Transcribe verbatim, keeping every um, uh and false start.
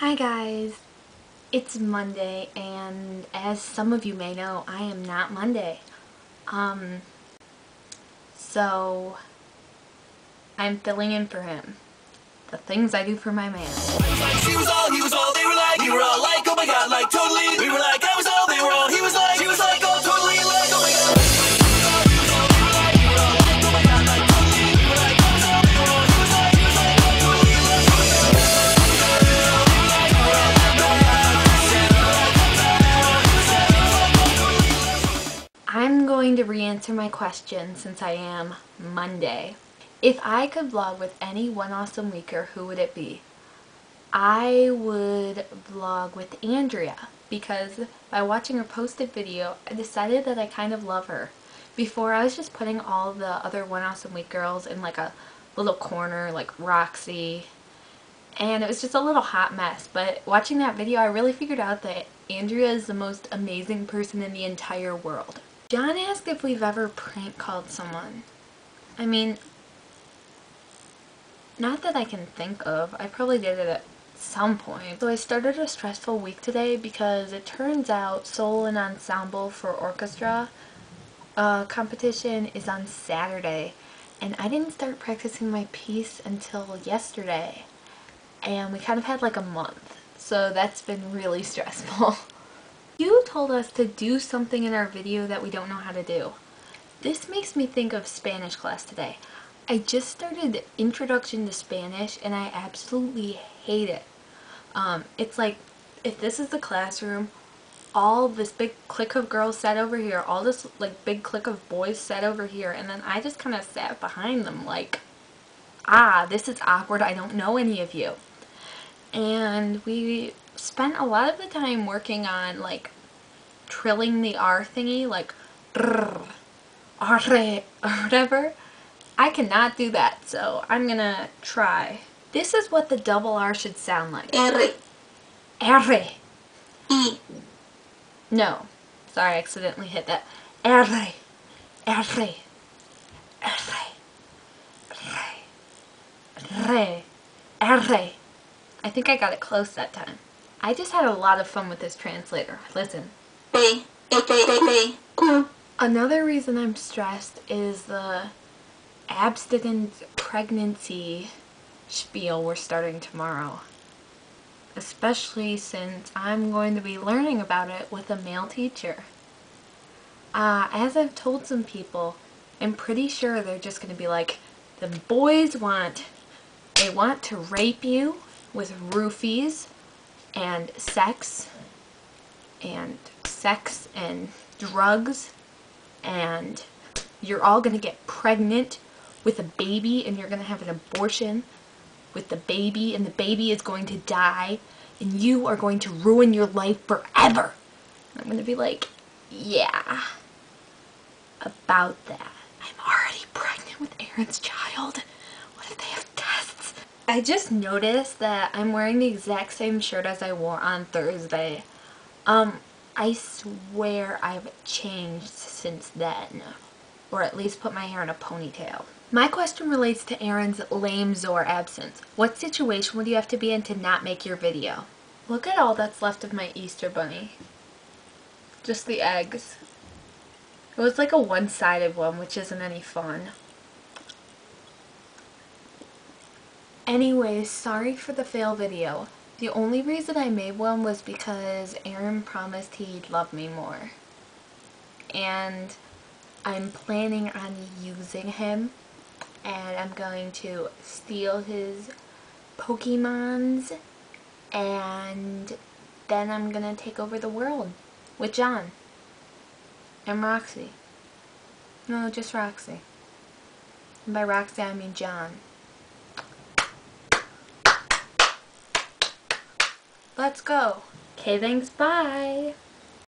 Hi guys, it's Monday, and as some of you may know, I am not Monday. Um, so I'm filling in for him. The things I do for my man. She was all, he was all, they were like, we were all like, oh my god, like totally. We were like, I was all, they were all, he was like, she was like, oh totally, like oh my god. To re-answer my question since I am Monday. If I could vlog with any one awesome weeker, who would it be? I would vlog with Andrea, because by watching her posted video, I decided that I kind of love her. Before, I was just putting all the other one awesome week girls in like a little corner, like Roxy, and it was just a little hot mess. But watching that video, I really figured out that Andrea is the most amazing person in the entire world. John asked if we've ever prank called someone. I mean, not that I can think of. I probably did it at some point. So I started a stressful week today because it turns out Solo and Ensemble for Orchestra uh, competition is on Saturday. And I didn't start practicing my piece until yesterday. And we kind of had like a month. So that's been really stressful. You told us to do something in our video that we don't know how to do. This makes me think of Spanish class today. I just started Introduction to Spanish and I absolutely hate it. Um, it's like, if this is the classroom, all this big clique of girls sat over here, all this like big clique of boys sat over here, and then I just kind of sat behind them like, ah, this is awkward, I don't know any of you. And we spent a lot of the time working on like trilling the R thingy, like brrr, arre, or whatever. I cannot do that, so I'm gonna try. This is what the double R should sound like. Arre. Arre. E. No. Sorry, I accidentally hit that. Arre. Arre. Arre. Arre. Arre. I think I got it close that time. I just had a lot of fun with this translator. Listen. Another reason I'm stressed is the abstinence pregnancy spiel we're starting tomorrow. Especially since I'm going to be learning about it with a male teacher. Uh, as I've told some people, I'm pretty sure they're just going to be like, the boys want, they want to rape you with roofies. And sex, and sex, and drugs, and you're all gonna get pregnant with a baby, and you're gonna have an abortion with the baby, and the baby is going to die, and you are going to ruin your life forever. And I'm gonna be like, yeah, about that. I'm already pregnant with Aaron's child. What if they have tests? I just noticed that I'm wearing the exact same shirt as I wore on Thursday. Um, I swear I've changed since then. Or at least put my hair in a ponytail. My question relates to Aaron's lame Zor absence. What situation would you have to be in to not make your video? Look at all that's left of my Easter bunny. Just the eggs. It was like a one-sided one, which isn't any fun. Anyways, sorry for the fail video. The only reason I made one was because Aaron promised he'd love me more. And I'm planning on using him. And I'm going to steal his Pokemons. And then I'm gonna take over the world with John. And Roxy. No, just Roxy. And by Roxy, I mean John. Let's go. Okay, thanks, bye.